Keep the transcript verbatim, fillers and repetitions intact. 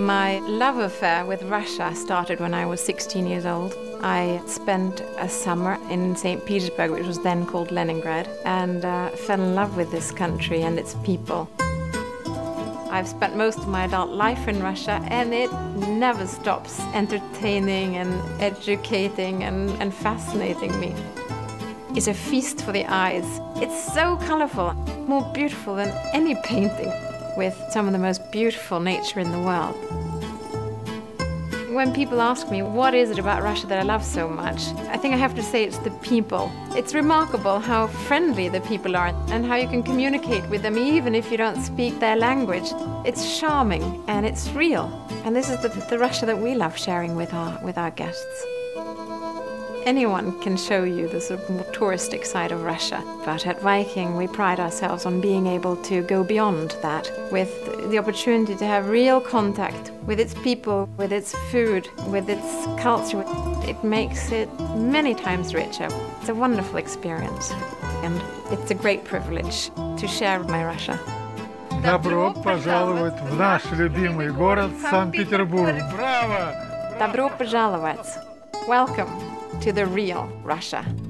My love affair with Russia started when I was sixteen years old. I spent a summer in Saint Petersburg, which was then called Leningrad, and uh, fell in love with this country and its people. I've spent most of my adult life in Russia, and it never stops entertaining and educating and, and fascinating me. It's a feast for the eyes. It's so colorful, more beautiful than any painting, with some of the most beautiful nature in the world. When people ask me, what is it about Russia that I love so much? I think I have to say it's the people. It's remarkable how friendly the people are and how you can communicate with them even if you don't speak their language. It's charming and it's real. And this is the, the Russia that we love sharing with our, with our guests. Anyone can show you the sort of more touristic side of Russia, but at Viking we pride ourselves on being able to go beyond that, with the opportunity to have real contact with its people, with its food, with its culture. It makes it many times richer. It's a wonderful experience, and it's a great privilege to share my Russia. Добро пожаловать в наш любимый город Санкт-Петербург. Браво! Добро пожаловать. Welcome to the real Russia.